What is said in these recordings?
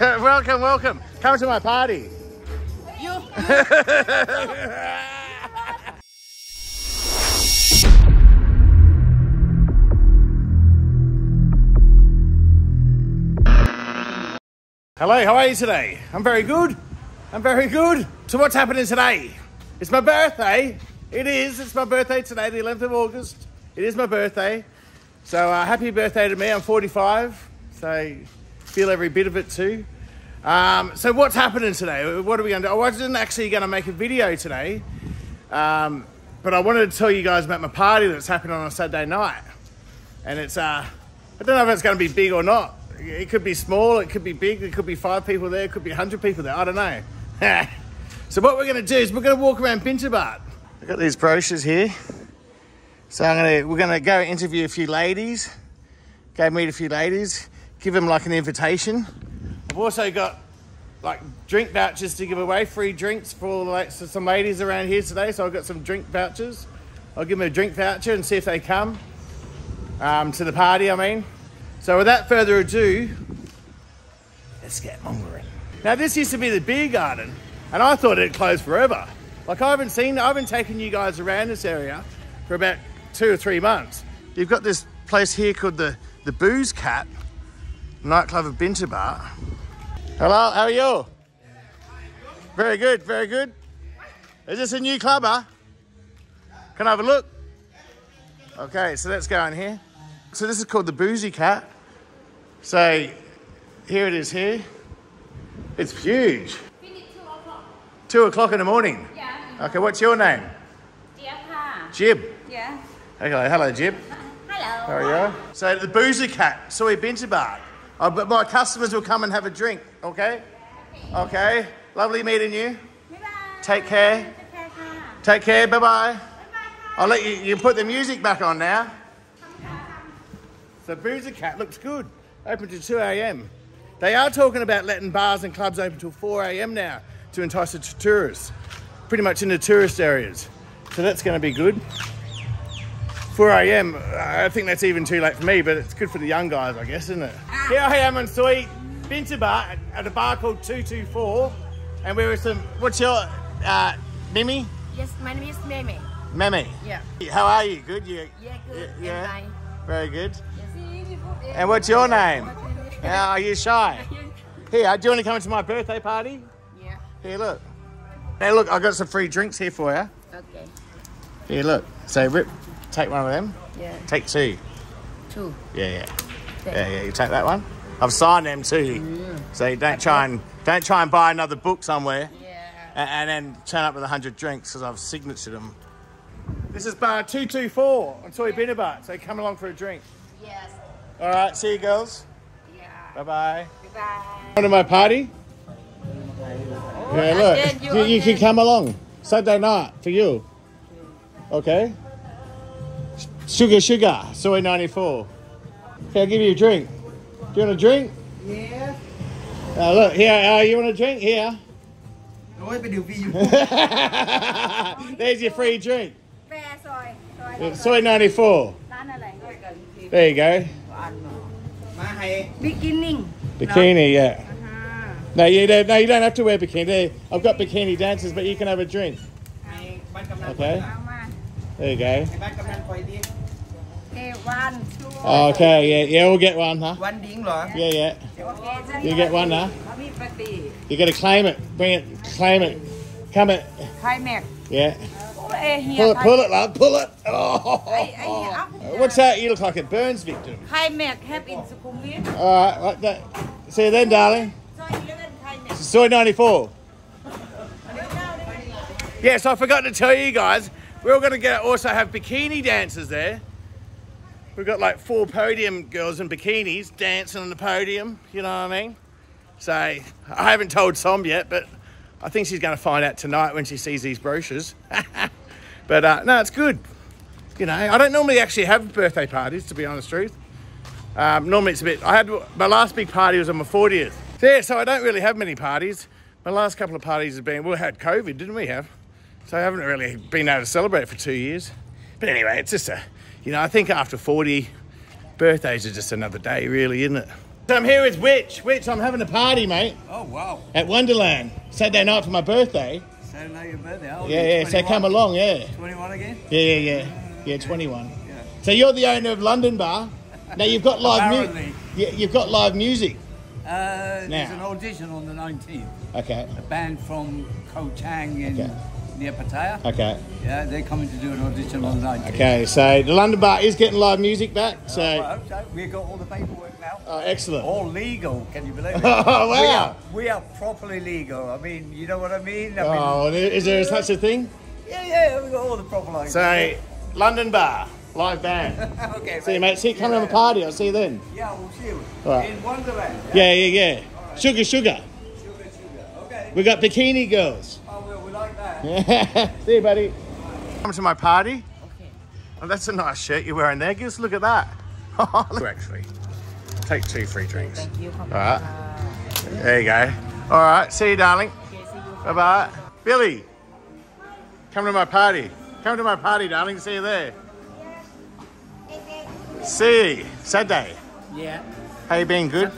Welcome, welcome. Come to my party. Hello, how are you today? I'm very good. I'm very good. So what's happening today? It's my birthday. It is. It's my birthday today, the 11th of August. It is my birthday. So happy birthday to me. I'm 45. So feel every bit of it too. So what's happening today? What are we going to do? I wasn't actually going to make a video today. But I wanted to tell you guys about my party that's happening on a Saturday night. And it's, I don't know if it's going to be big or not. It could be small, it could be big, it could be 5 people there, it could be 100 people there, I don't know. So what we're going to do is we're going to walk around Bintabaht. I've got these brochures here. So we're going to go interview a few ladies, go meet a few ladies, give them like an invitation. I've also got like drink vouchers to give away, free drinks for like some ladies around here today. So I've got some drink vouchers. I'll give them a drink voucher and see if they come to the party, I mean. So without further ado, let's get mongering. Now this used to be the beer garden and I thought it closed forever. Like I haven't taken you guys around this area for about 2 or 3 months. You've got this place here called the Boozy Cat, nightclub of Bintabaht. Hello, how are you? Very good, very good. Is this a new club, huh? Can I have a look? Okay, so let's go in here. So this is called the Boozy Cat. So here it is here. It's huge. Finish 2 o'clock. 2 o'clock in the morning? Yeah. Okay, what's your name? Jib. Jib? Yeah. Okay, hello Jib. Hello. How are you? So the Boozy Cat, Soi Bintabaht. Oh, but my customers will come and have a drink, okay? Yeah, okay. Okay, lovely meeting you. Bye-bye. Take care. Take care, bye-bye. Bye-bye. I'll let you put the music back on now. The Boozy Cat looks good. Open to 2 AM. They are talking about letting bars and clubs open till 4 AM now to entice the tourists, pretty much in the tourist areas. So that's going to be good. 4 AM, I think that's even too late for me, but it's good for the young guys, I guess, isn't it? Here I am on Soi Bintabaht at a bar called 224. And we're with some, what's your, Mimi? Yes, my name is Mimi. Mimi? Yeah. How are you? Good? Yeah, good. Yeah. Very good. And what's your name? Are you shy? Here, do you want to come to my birthday party? Yeah. Here, look. Now, look, I've got some free drinks here for you. Okay. Here, look. So, Rip, take one of them. Yeah. Take 2. 2? Yeah, yeah. Yeah, you take that one. I've signed them too. Yeah. So, don't try and buy another book somewhere. Yeah. And then turn up with 100 drinks because I've signatured them. This is bar 224 on Soi Bintabaht. So, come along for a drink. Yes. All right, see you girls. Yeah. Bye-bye. Goodbye. Come to my party? Oh, yeah, look, you can come along. Saturday night for you. Okay. Sugar Sugar, Soi 94. Okay, I'll give you a drink. Do you want a drink? Yeah. Look, here, you want a drink? Here. There's your free drink. Soi 94. There you go. Bikini. Bikini, yeah. No, you don't have to wear bikini. I've got bikini dancers, but you can have a drink. Okay. There you go. Okay, yeah, we'll get one, huh? One ding, yeah, yeah. You get one, huh? You got to claim it. Bring it. Claim it. Come it. Claim it. Yeah. Pull it, love, pull it. Oh, what's that? You look like a burns victim. Alright, like that. See you then, darling. Soi 94. Yes, I forgot to tell you guys, we're all going to also have bikini dancers there. We've got like 4 podium girls in bikinis dancing on the podium, you know what I mean? So, I haven't told Som yet, but I think she's going to find out tonight when she sees these brochures. But no, it's good. You know, I don't normally actually have birthday parties, to be honest truth. Normally it's a bit, my last big party was on my 40th. So, yeah, so I don't really have many parties. My last couple of parties have been, we had COVID, didn't we have? So I haven't really been able to celebrate for 2 years. But anyway, it's just you know, I think after 40, birthdays are just another day really, isn't it? I'm here with Witch. Witch, I'm having a party, mate. Oh, wow. At Wonderland. Saturday night for my birthday. Saturday night your birthday? Oh, yeah, 21. So come along, yeah. 21 again? Yeah, 21. Yeah. So you're the owner of London Bar. Now, you've got live music. Yeah, you've got live music. There's an audition on the 19th. Okay. A band from Koh Chang in... Okay. Near Pattaya. Okay. Yeah, they're coming to do an audition on the 19th. Okay, so the London Bar is getting live music back. So I hope so. We've got all the paperwork now. Oh, excellent. All legal, can you believe it? Oh, wow. We are properly legal. I mean, you know what I mean? I mean, is there such a thing? Yeah, we've got all the proper license. So, London Bar, live band. Okay, see you, mate. See you coming to a party. I'll see you then. Yeah, we'll see you. All right. In Wonderland. Yeah, yeah. Right. Sugar, sugar. Okay. We got bikini girls. See you, buddy. Come to my party. Okay. Oh, that's a nice shirt you're wearing there. Give us a look at that. Look, actually, take 2 free drinks. Thank you. All right. There you go. All right. See you, darling. Okay, see you. Bye bye. Billy, come to my party. Come to my party, darling. See you there. Yeah. See you. Saturday. Yeah. How you been? Good.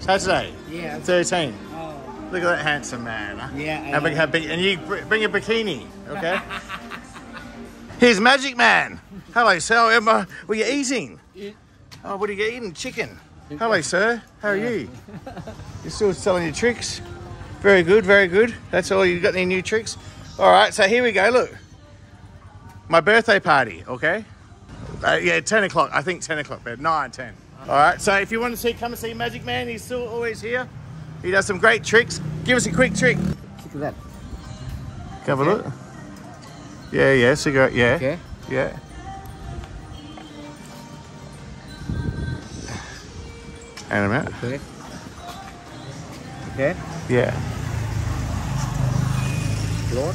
Saturday. Yeah. 13. Look at that handsome man. Huh? Yeah. And you bring a bikini, okay? Here's Magic Man. Hello, sir. Emma, were you eating? Yeah. Oh, what are you eating? Chicken. Hello, sir. How are you? You're still selling your tricks? Very good, very good. That's all. You got any new tricks? All right, so here we go. Look. My birthday party, okay? 10 o'clock. I think 10 o'clock, but 9, 10. All right, so if you want to come and see Magic Man, he's still always here. He does some great tricks. Give us a quick trick. Look at that. Have a look. Yeah, cigarette, yeah. Okay. Yeah. And I'm out. Okay. Yeah. Floor.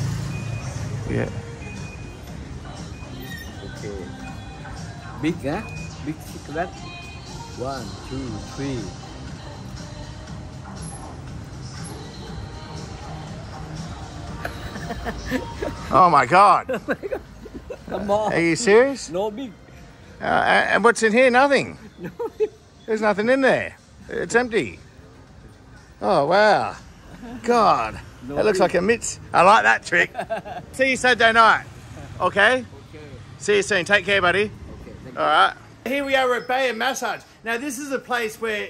Yeah. Okay. Big, huh? Big cigarette. 1, 2, 3. Oh my God. Come on. Are you serious? No big. And what's in here? Nothing. There's nothing in there. It's empty. Oh wow. God. No, that looks like a mitts. I like that trick. See you Saturday night. Okay? See you soon. Take care, buddy. Okay. Alright. Here we are at Bay and Massage. Now this is a place where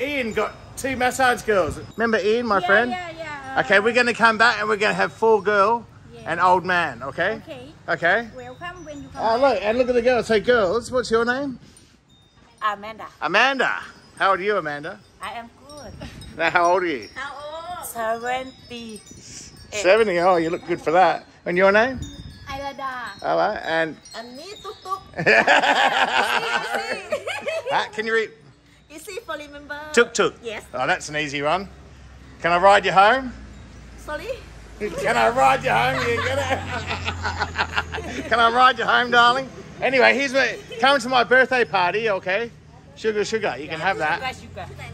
Ian got 2 massage girls. Remember Ian, my friend? Yeah. Okay, we're going to come back and we're going to have 4 girl and old man, okay? Okay. Welcome when you come back. And look at the girls. So girls, what's your name? Amanda. Amanda. How old are you, Amanda? I am good. Now, how old are you? How old? 70. 70? Oh, you look good for that. And your name? Aylada. All right, and? Annie Tuk-Tuk. Can you read? Easy for remember. Tuk-Tuk. Yes. Oh, that's an easy one. Can I ride you home? Sorry? Can I ride you home? You get it? Can I ride you home, darling? Anyway, here's me. Come to my birthday party, okay? Sugar, you can have that.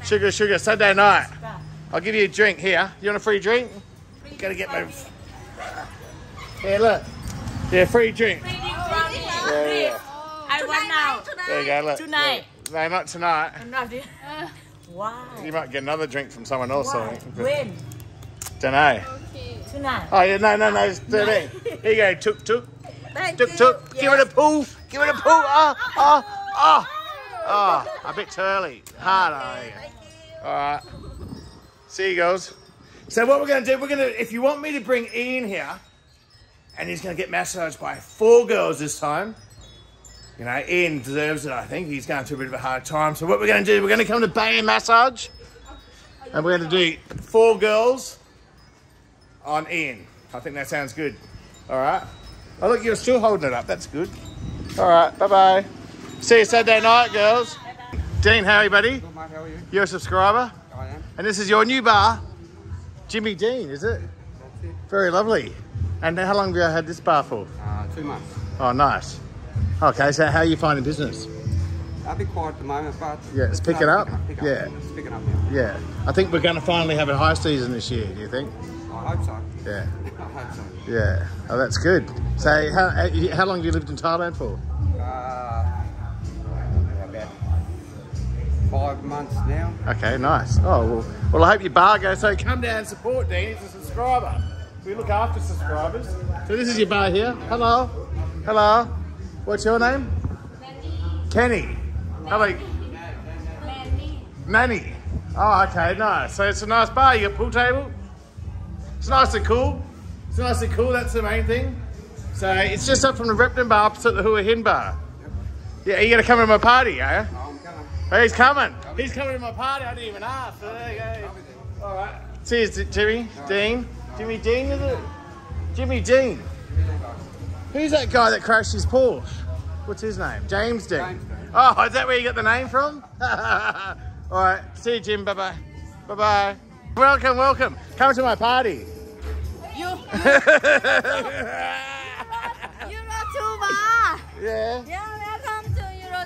Sugar, Saturday night. I'll give you a drink here. You want a free drink? Gotta get my... Here, look. Yeah, free drink. Free drink, brownie. Yeah. I want now. There you go, look. Tonight. No, not tonight. I'm not doing it. Wow. You might get another drink from someone else. When? Don't know. Okay. Tonight. Oh, yeah, no, it's 13. Here you go, tuk-tuk. Tuk-tuk. Give it a pull. Give it a pull. Oh. A bit turly. Hard, All right. See you, girls. So what we're going to do, if you want me to bring Ian here, and he's going to get massaged by 4 girls this time. You know, Ian deserves it, I think. He's going through a bit of a hard time. So what we're going to do, we're going to come to Bay and Massage. And we're going to do 4 girls on Ian. I think that sounds good. All right. Oh, look, you're still holding it up. That's good. All right. Bye-bye. See you Saturday night, girls. Bye-bye. Dean, how are you, buddy? Good, mate. How are you? You're a subscriber? I am. And this is your new bar, Jimmy Dean, is it? That's it. Very lovely. And how long have you had this bar for? 2 months. Oh, nice. Okay, so how are you finding business? I'll be quiet at the moment, but... Yeah, it's picking up? Yeah. It's picking up now. Yeah. I think we're going to finally have a high season this year, do you think? I hope so. Yeah. I hope so. Yeah. Oh, that's good. So, how long have you lived in Thailand for? About 5 months now. Okay, nice. Oh, well I hope your bar goes so. Come down and support Dan, he's a subscriber. We look after subscribers. So this is your bar here. Hello. Hello. What's your name? Nanny. Kenny. Hello. Nanny. Oh, okay, nice. So it's a nice bar. You got a pool table. It's nice and cool. It's nice and cool, that's the main thing. So it's just up from the Repton Bar opposite the Hua Hin Bar. Yeah, are you going to come to my party, eh? No, I'm coming. Oh, he's coming. He's coming to my party. I didn't even ask. So there you go. All right. Cheers, Jimmy. No. Dean. Jimmy Dean, is it? Jimmy Dean. Who's that guy that crashed his Porsche? What's his name? James Dean. James Dean. Oh, is that where you got the name from? All right. See you, Jim. Bye-bye. Bye-bye. Welcome, welcome. Come to my party. Euro 2 Bar. Yeah. Yeah, welcome to Euro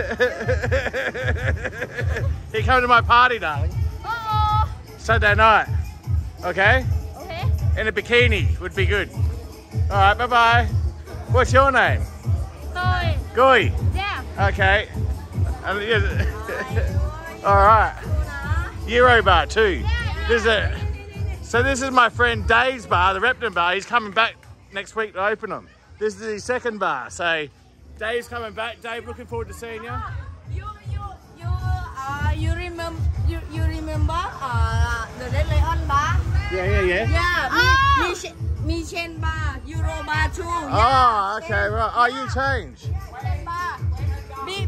2 Bar. Yeah. You come to my party, darling. Uh-oh. Saturday night. Okay? Okay. And a bikini would be good. All right, bye-bye. What's your name? Goi. Goi? Yeah. Okay. All right. Euro Bar Two. Yeah, there's a... So this is my friend Dave's bar, the Repton Bar. He's coming back next week to open them. This is his second bar. So Dave's coming back. Dave, looking forward to seeing you. You remember the Red Lion Bar? Yeah. Yeah. Michelin Bar, Euro Bar Two. Yeah. Oh, okay, right. Oh, you changed.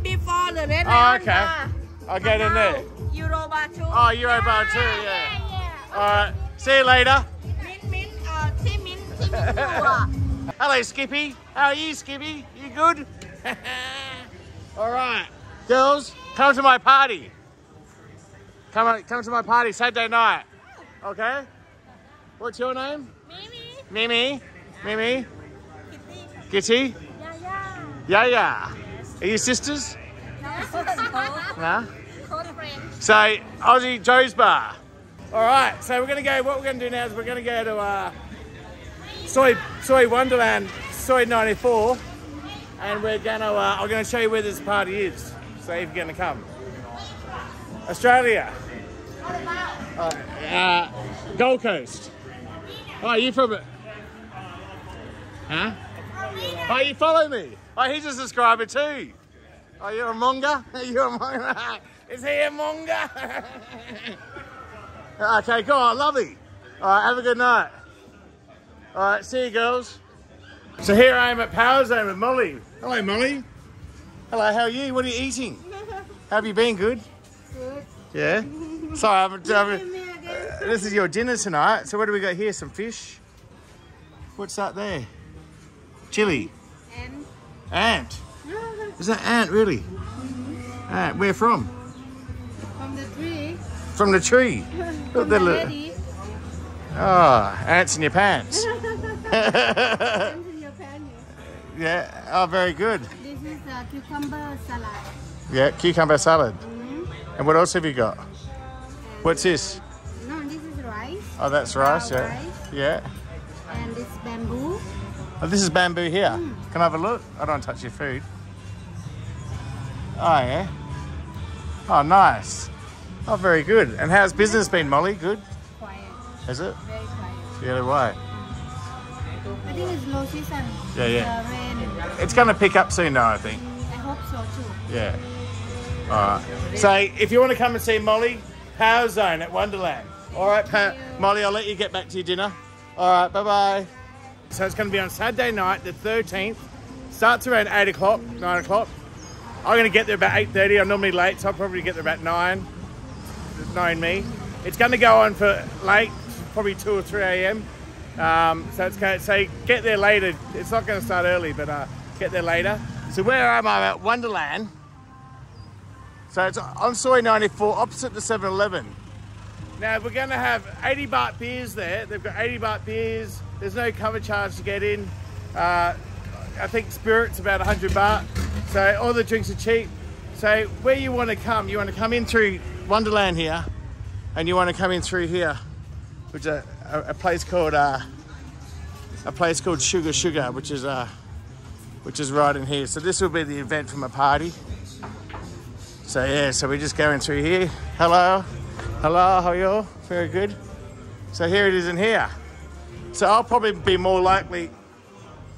Before the Red Lion Bar. Oh, okay. I'll get in there. Euro Bar Two. Oh, Euro Bar Two. Yeah. All right. See you later. Hello, Skippy. How are you, Skippy? You good? All right, girls, come to my party. Come to my party Saturday night. Okay. What's your name? Mimi. Mimi. Kitty. Yeah. Are you sisters? No. Close friends. So Aussie Joe's Bar. All right, so we're going to go, what we're going to do now is we're going to go to Soi Wonderland, Soi 94, and we're going to, I'm going to show you where this party is, so if you're going to come. Australia. Gold Coast. Oh, are you from it? Huh? Oh, you follow me? Oh, he's a subscriber too. Oh, you're a monger? You're a monger? Is he a monger? Okay, go on, lovely. All right, have a good night. All right, see you, girls. So here I am at Power Zone with Molly. Hello, Molly. Hello, how are you? What are you eating? How have you been? Good? Good. Yeah? Sorry, this is your dinner tonight. So what do we got here? Some fish. What's that there? Chili. Ant. Is that ant, really? Ant, where from? From the tree. From the tree. Look, the lady. Oh, ants in your pants. Ants in your pants. Yeah. Oh, very good. This is cucumber salad. Yeah, cucumber salad. Mm-hmm. And what else have you got? What's this? No, this is rice. Oh, that's rice. Yeah. Rice. Yeah. And this bamboo. Oh, this is bamboo here. Can I have a look? I don't touch your food. Oh yeah. Oh, nice. Oh, very good. And how's business been, Molly? Good? Quiet. Is it? Very quiet. The other way. I think it's low season. Yeah. It's going to pick up soon, though, I think. I hope so, too. Yeah. All right. So, if you want to come and see Molly, Power Zone at Wonderland. All right, Molly, I'll let you get back to your dinner. All right, bye-bye. So, it's going to be on Saturday night, the 13th. Starts around 8 o'clock, 9 o'clock. I'm going to get there about 8:30. I'm normally late, so I'll probably get there about 9. Knowing me, it's going to go on for late, probably 2 or 3 a.m. So it's going to, so get there later. It's not going to start early, but get there later. So where am I? At Wonderland. So it's on Soi 94, opposite the 7-Eleven. Now we're going to have 80 baht beers there. They've got 80 baht beers. There's no cover charge to get in. I think spirits about 100 baht. So all the drinks are cheap. So where you want to come in through Wonderland here, and you want to come in through here, which is a place called Sugar Sugar, which is right in here. So this will be the event from a party. So yeah, so we're just going through here. Hello, hello, how are you all? Very good. So here it is in here. So I'll probably be more likely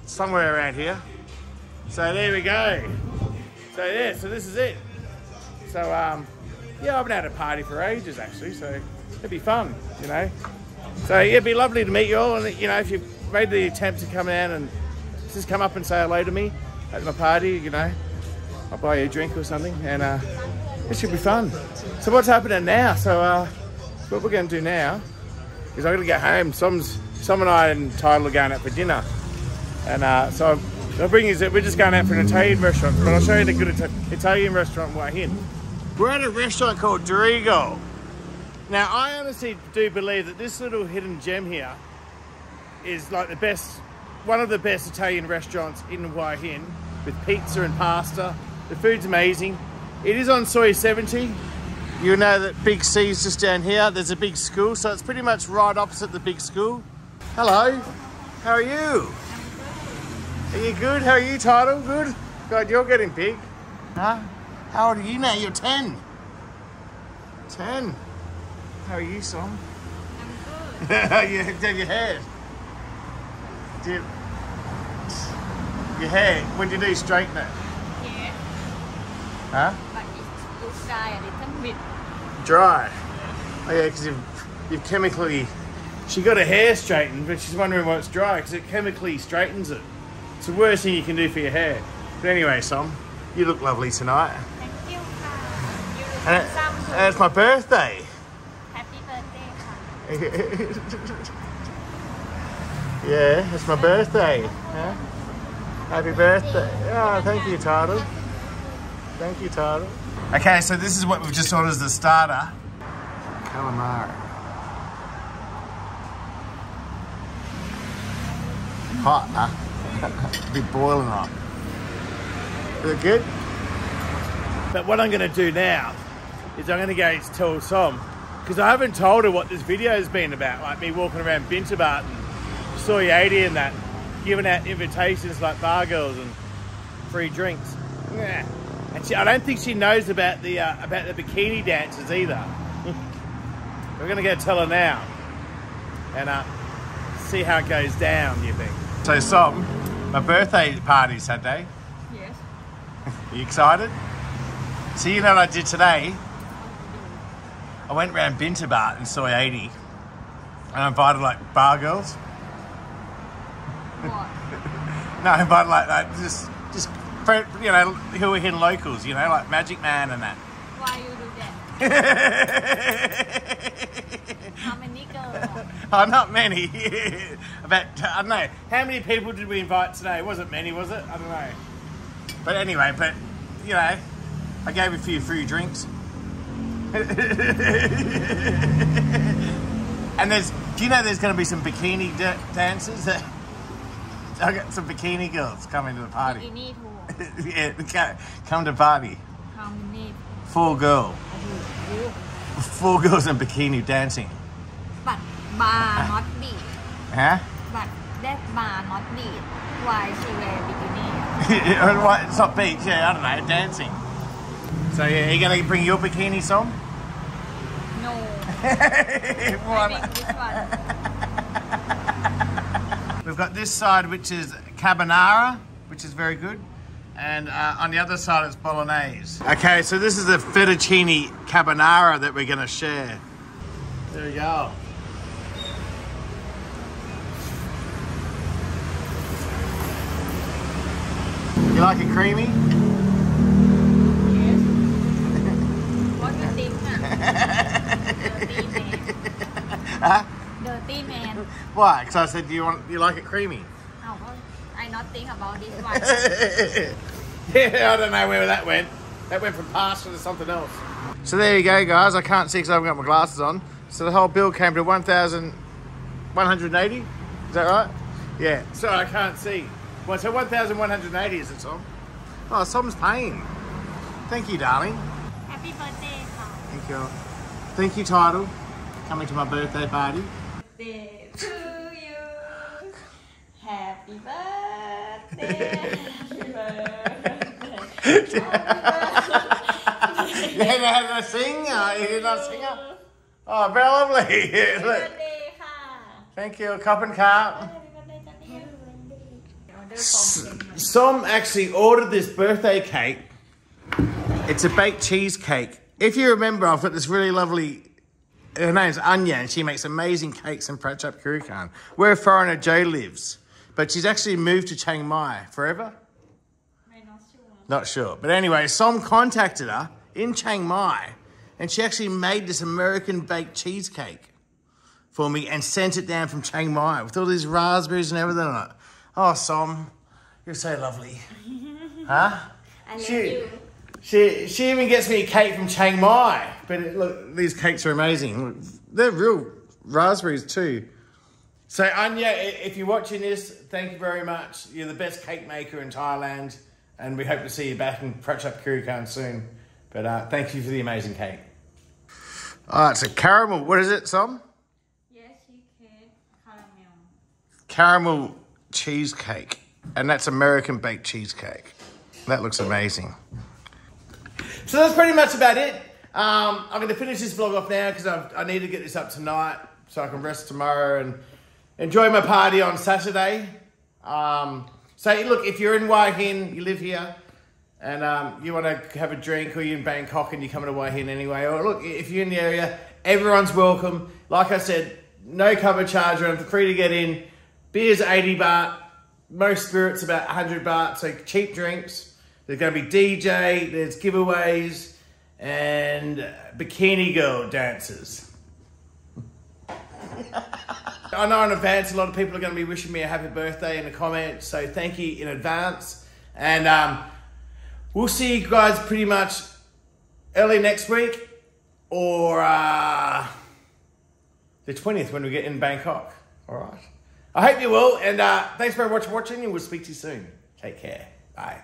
somewhere around here. So there we go. So yeah, so this is it. So yeah, I haven't had a party for ages actually, so it'd be fun, you know. So yeah, it'd be lovely to meet you all, and you know, if you made the attempt to come down and just come up and say hello to me at my party, you know, I'll buy you a drink or something, and it should be fun. So what's happening now? So what we're going to do now is I'm going to go home. Some and I and Tyler are going out for dinner, and so the thing is that we're just going out for an Italian restaurant, but I'll show you the good Italian restaurant in Hua Hin. We're at a restaurant called Drigo. Now, I honestly do believe that this little hidden gem here is like the best, one of the best Italian restaurants in Hua Hin, with pizza and pasta. The food's amazing. It is on Soi 70. You know that Big C's just down here. There's a big school, so it's pretty much right opposite the big school. Hello, how are you? Are you good? How are you, Tidal? Good? God, you're getting big. Huh? How old are you now? You're 10. 10. How are you, Son? I'm good. You have your hair. Did your hair, what do you do, straighten it? Yeah. Huh? But it looks dry a little bit. Dry? Oh yeah, because you've chemically... She got her hair straightened, but she's wondering why it's dry, because it chemically straightens it. It's the worst thing you can do for your hair. But anyway, Som, you look lovely tonight. Thank you, Ka. And it's my birthday. Happy birthday, Ka. Yeah, it's my birthday. Yeah? Happy birthday. Oh, thank you, Tidal. Thank you, Tidal. Okay, so this is what we've just ordered as the starter. Calamari. Hot, huh? Be boiling up. Is it good? But what I'm going to do now is I'm going to go tell Som, because I haven't told her what this video has been about, like me walking around Bintabaht and Soi 80 and that, giving out invitations like bar girls and free drinks. Yeah. And I don't think she knows about the bikini dances either. We're going to go tell her now and see how it goes down. You think? So Som, my birthday party Saturday. Yes. Are you excited? So you know what I did today? I went round Bintabaht and Soi 80 and I invited like bar girls. What? No, I invited like just you know, who were hidden locals, you know, like Magic Man and that. Why you do that? How many girls? Oh, not many. About, I don't know, how many people did we invite today? It wasn't many, was it? I don't know. But anyway, but, you know, I gave a few free drinks. And there's, do you know there's going to be some bikini dancers? I got some bikini girls coming to the party. Bikini who? Yeah, come to party. Come full girl. Full girls in bikini dancing. But bar not beat. Huh? But that bar not beat. Why she wear bikini? It's not beach, yeah, I don't know, dancing. So yeah, are you going to bring your bikini song? No. Why not? This one. We've got this side which is carbonara, which is very good. And on the other side it's bolognese. Okay, so this is the fettuccine carbonara that we're going to share. There we go. You like it creamy? Yes. What do you think? Dirty man. Huh? Dirty man. Why? Because I said, do you like it creamy? Oh, well, I not think about this one. Yeah, I don't know where that went. That went from pasta to something else. So there you go, guys. I can't see because I haven't got my glasses on. So the whole bill came to 1,180. Is that right? Yeah. So I can't see. Well, so 1,180 is it, Som? Oh, Som's paying. Thank you, darling. Happy birthday, Som. Thank you. Thank you, Tidal, coming to my birthday party. Birthday to you. Happy birthday. Happy birthday. Happy birthday. never have a singer. Is it not a singer? Oh, very lovely. Look. Thank you. Cup and cup. Som actually ordered this birthday cake. It's a baked cheesecake. If you remember, I've got this really lovely... Her name's Anya, and she makes amazing cakes in Prachuap Khiri Khan, where a foreigner Joe lives. But she's actually moved to Chiang Mai forever. Not sure. But anyway, Som contacted her in Chiang Mai, and she actually made this American baked cheesecake for me and sent it down from Chiang Mai with all these raspberries and everything on it. Oh, Som, you're so lovely. Huh? I love you. She even gets me a cake from Chiang Mai. But it, look, these cakes are amazing. Look, they're real raspberries too. So Anya, if you're watching this, thank you very much. You're the best cake maker in Thailand, and we hope to see you back in Prachuap Khiri Khan soon. But thank you for the amazing cake. Oh, it's a caramel. What is it, Som? Yes, you can. Caramel cheesecake. And that's American baked cheesecake. That looks amazing. So that's pretty much about it. I'm going to finish this vlog off now because I need to get this up tonight so I can rest tomorrow and enjoy my party on Saturday. So look, if you're in Hua Hin, you live here, and you want to have a drink, or you're in Bangkok and you're coming to Hua Hin anyway, or look, if you're in the area, everyone's welcome. Like I said, no cover charge, I'm free to get in. Beer's 80 baht, most spirits about 100 baht, so cheap drinks. There's going to be DJ, there's giveaways, and bikini girl dances. I know in advance a lot of people are going to be wishing me a happy birthday in the comments, so thank you in advance. And we'll see you guys pretty much early next week or the 20th when we get in Bangkok. All right. I hope you will, and thanks for watching, and we'll speak to you soon. Take care. Bye.